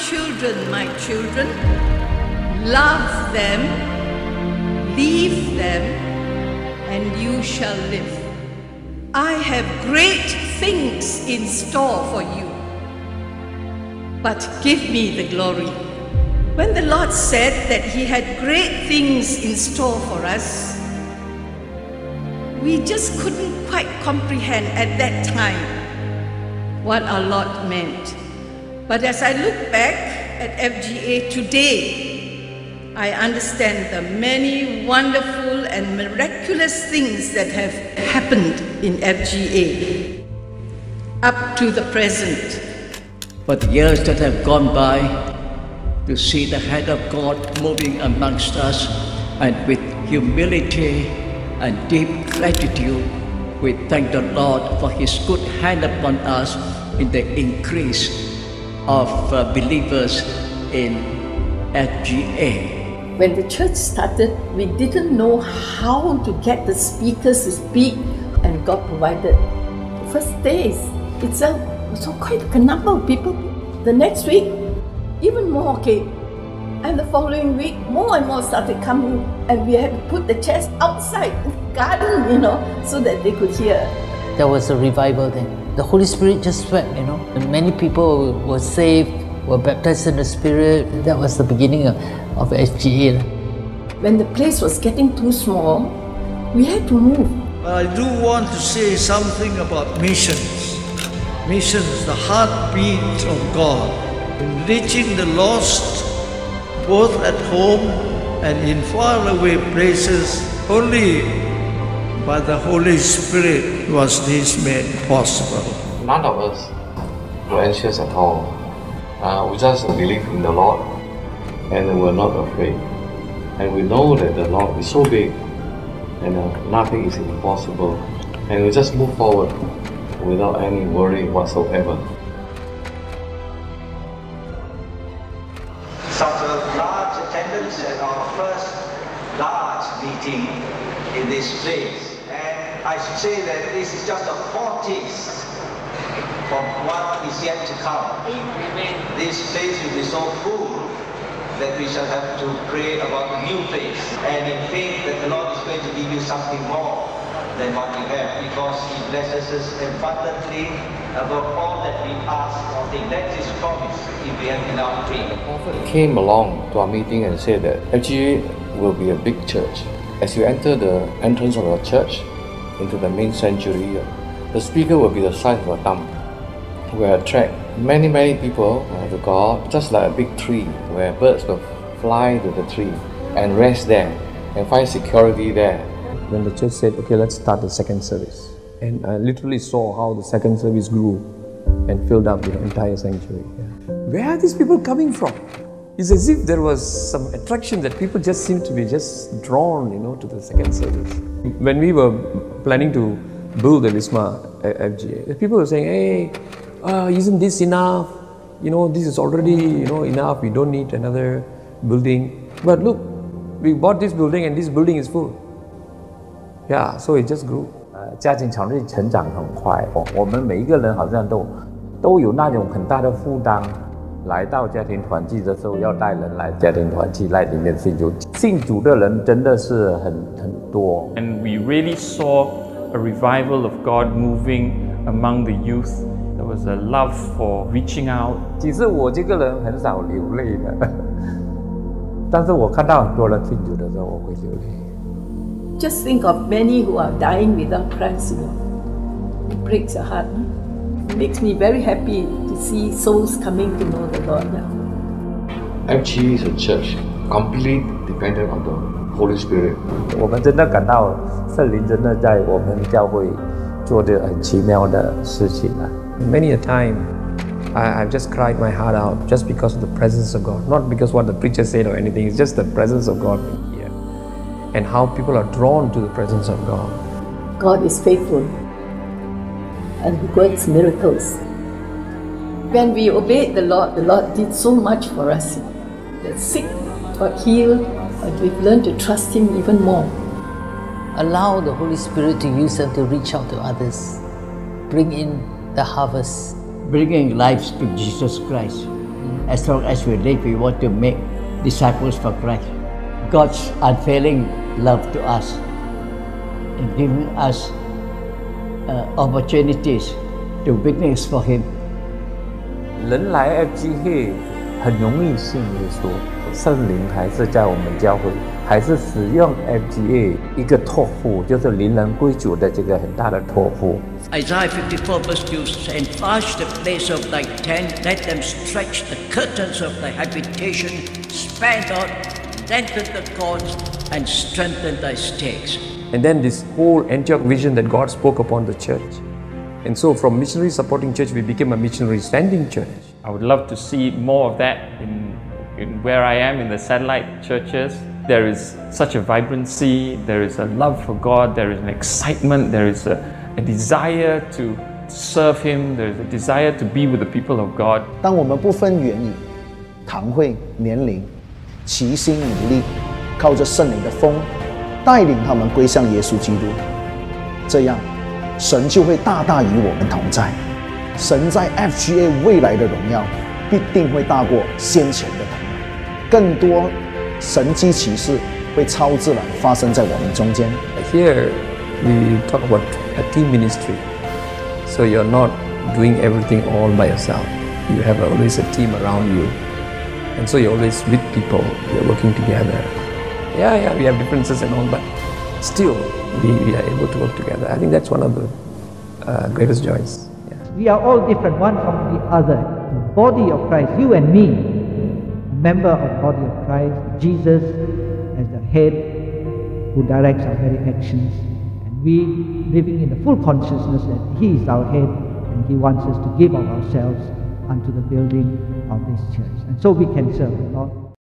children, my children, love them, leave them, and you shall live. I have great things in store for you, but give me the glory." When the Lord said that He had great things in store for us, we just couldn't quite comprehend at that time what our Lord meant. But as I look back at FGA today, I understand the many wonderful and miraculous things that have happened in FGA up to the present. But years that have gone by, to see the hand of God moving amongst us, and with humility and deep gratitude, we thank the Lord for His good hand upon us in the increase of believers in FGA. When the church started, we didn't know how to get the speakers to speak, and God provided. The first days itself, so quite a number of people. The next week, even more came. And the following week, more and more started coming. And we had to put the chairs outside in the garden, so that they could hear. There was a revival then. The Holy Spirit just swept, And many people were saved, were baptized in the Spirit. That was the beginning of FGA. When the place was getting too small, we had to move. I do want to say something about missions. Mission is the heartbeat of God in reaching the lost, both at home and in faraway places. Only by the Holy Spirit was this made possible. None of us were anxious at all. We just believed in the Lord, and we were not afraid. And we know that the Lord is so big, and nothing is impossible. And we just move forward without any worry whatsoever. Such a large attendance at our first large meeting in this place. And I should say that this is just a foretaste of what is yet to come. Amen. This place will be so full that we shall have to pray about a new place, and in faith that the Lord is going to give you something more than what we have, because He blesses us abundantly above all that we ask or think. That is promise if we have enough prayer. The prophet came along to our meeting and said that FGA will be a big church. As you enter the entrance of our church into the main sanctuary, the speaker will be the size of a thumb. Will attract many, many people to God, just like a big tree where birds will fly to the tree and rest there and find security there. When the church said, "Okay, let's start the second service," and I literally saw how the second service grew and filled up the entire sanctuary. Yeah. Where are these people coming from? It's as if there was some attraction that people just seemed to be just drawn, to the second service. When we were planning to build the Wisma FGA, the people were saying, "Hey, isn't this enough? This is already enough. We don't need another building." But look, we bought this building, and this building is full. Yeah, so it just grew. 家庭常日成长很快，我们每一个人好像都有那种很大的负担。来到家庭团聚的时候，要带人来家庭团聚，来里面信主。信主的人真的是很多。And we really saw a revival of God moving among the youth. There was a love for reaching out. 其实我这个人很少流泪的，但是我看到很多人信主的时候，我会流泪。Just think of many who are dying without Christ, It breaks your heart. It makes me very happy to see souls coming to know the Lord now. FGA is a church completely dependent on the Holy Spirit. 我们真的感到圣灵真的在我们教会做着很奇妙的事情啊。Many a time, I've just cried my heart out just because of the presence of God, not because what the preacher said or anything. It's just the presence of God. And how people are drawn to the presence of God. God is faithful and He works miracles. When we obeyed the Lord did so much for us. That sick or healed, and we've learned to trust Him even more. Allow the Holy Spirit to use them to reach out to others. Bring in the harvest. Bringing lives to Jesus Christ. As long as we live, we want to make disciples for Christ. God's unfailing love to us and giving us opportunities to witness for Him. 人来 FGA 很容易信耶稣，圣灵还是在我们教会，还是使用 FGA 一个托付，就是临人归主的这个很大的托付。Isaiah 54 verse 2 says, "Enlarge the place of thy tent, let them stretch the curtains of thy habitation, span out, lengthen the cords, and strengthen thy stakes." And then this whole Antioch vision that God spoke upon the church. And so from missionary supporting church, we became a missionary standing church. I would love to see more of that in where I am, in the satellite churches. There is such a vibrancy, there is a love for God, there is an excitement, there is a desire to serve Him, there is a desire to be with the people of God. 当我们不分原因、堂会、年龄，齐心努力，靠着圣灵的风，带领他们归向耶稣基督，这样。 神就会大大与我们同在，神在 FGA 未来的荣耀必定会大过先前的荣耀，更多神迹奇事会超自然发生在我们中间。Here we talk about a team ministry, so you're not doing everything all by yourself. You have always a team around you, and so you're always with people. You're working together. Yeah, we have differences and all, but still. We are able to work together. I think that's one of the greatest joys. Yeah. We are all different, one from the other. Body of Christ, you and me, member of body of Christ, Jesus as the head who directs our very actions. And we living in the full consciousness that He is our head and He wants us to give of ourselves unto the building of this church. And so we can serve the Lord.